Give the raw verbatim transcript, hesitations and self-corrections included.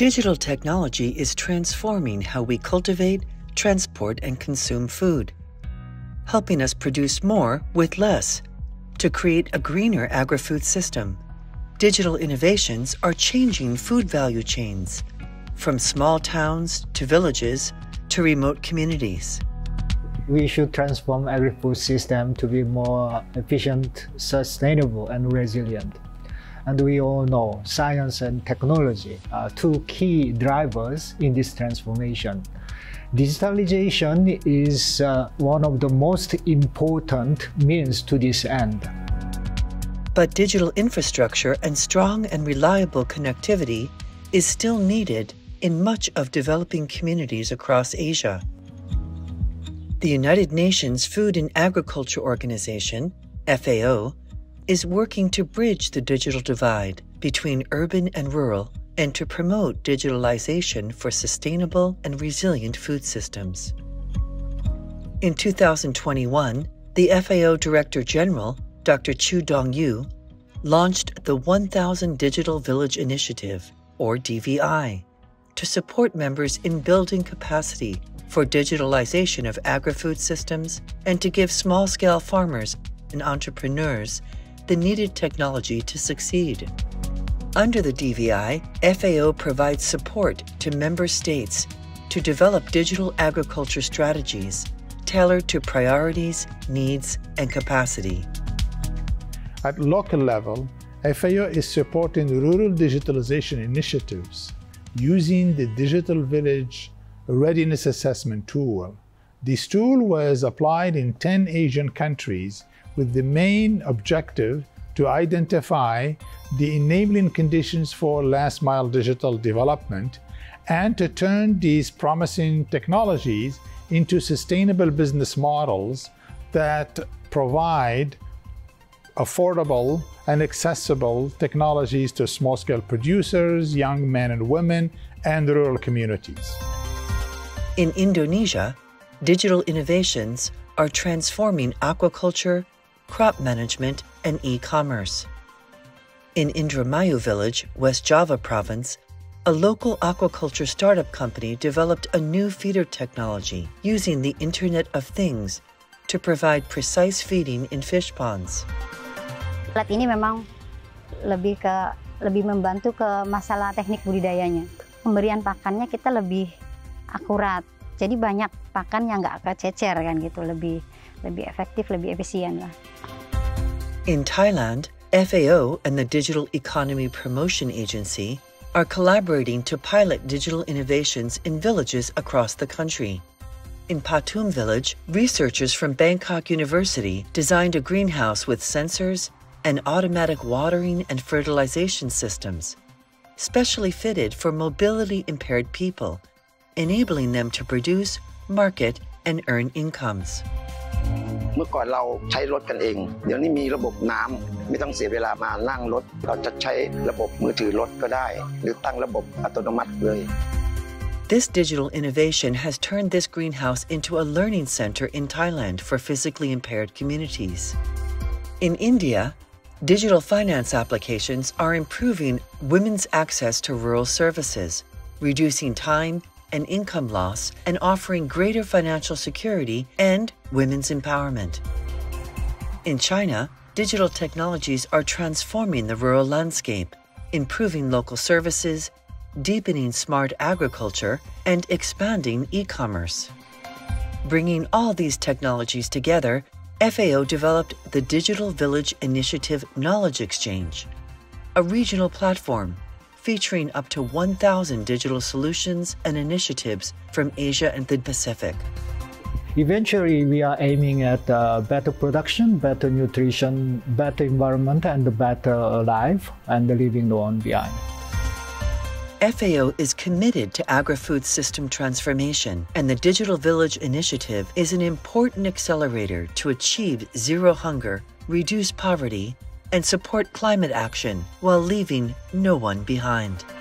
Digital technology is transforming how we cultivate, transport, and consume food, helping us produce more with less to create a greener agri-food system. Digital innovations are changing food value chains, from small towns to villages to remote communities. We should transform agri-food system to be more efficient, sustainable, and resilient. And we all know science and technology are two key drivers in this transformation. Digitalization is uh, one of the most important means to this end. But digital infrastructure and strong and reliable connectivity is still needed in much of developing communities across Asia. The United Nations Food and Agriculture Organization, F A O, is working to bridge the digital divide between urban and rural and to promote digitalization for sustainable and resilient food systems. In two thousand twenty-one, the F A O Director General, Doctor Chu Dong-Yu, launched the one thousand Digital Village Initiative, or D V I, to support members in building capacity for digitalization of agri-food systems and to give small-scale farmers and entrepreneurs the needed technology to succeed. Under the D V I, F A O provides support to member states to develop digital agriculture strategies tailored to priorities, needs, and capacity. At local level, F A O is supporting rural digitalization initiatives using the Digital Village Readiness Assessment tool. This tool was applied in ten Asian countries with the main objective to identify the enabling conditions for last-mile digital development and to turn these promising technologies into sustainable business models that provide affordable and accessible technologies to small-scale producers, young men and women, and rural communities. In Indonesia, digital innovations are transforming aquaculture, crop management, and e-commerce. In Indramayu village, West Java province, a local aquaculture startup company developed a new feeder technology using the Internet of Things to provide precise feeding in fish ponds. Alat ini memang lebih ke lebih membantu ke masalah teknik budidayanya. Pemberian pakannya kita lebih akurat. Jadi banyak pakan yang nggak kececer kan gitu, lebih lebih efektif, lebih efisien lah. In Thailand, F A O and the Digital Economy Promotion Agency are collaborating to pilot digital innovations in villages across the country. In Patum Village, researchers from Bangkok University designed a greenhouse with sensors and automatic watering and fertilization systems, specially fitted for mobility-impaired people, enabling them to produce, market, and earn incomes. We This digital innovation has turned this greenhouse into a learning center in Thailand for physically impaired communities. In India, digital finance applications are improving women's access to rural services, reducing time and income loss, and offering greater financial security and women's empowerment. In China, digital technologies are transforming the rural landscape, improving local services, deepening smart agriculture, and expanding e-commerce. Bringing all these technologies together, F A O developed the Digital Village Initiative Knowledge Exchange, a regional platform featuring up to one thousand digital solutions and initiatives from Asia and the Pacific. Eventually, we are aiming at uh, better production, better nutrition, better environment, and a better life, and leaving no one behind. F A O is committed to agri-food system transformation, and the Digital Village Initiative is an important accelerator to achieve zero hunger, reduce poverty, and support climate action while leaving no one behind.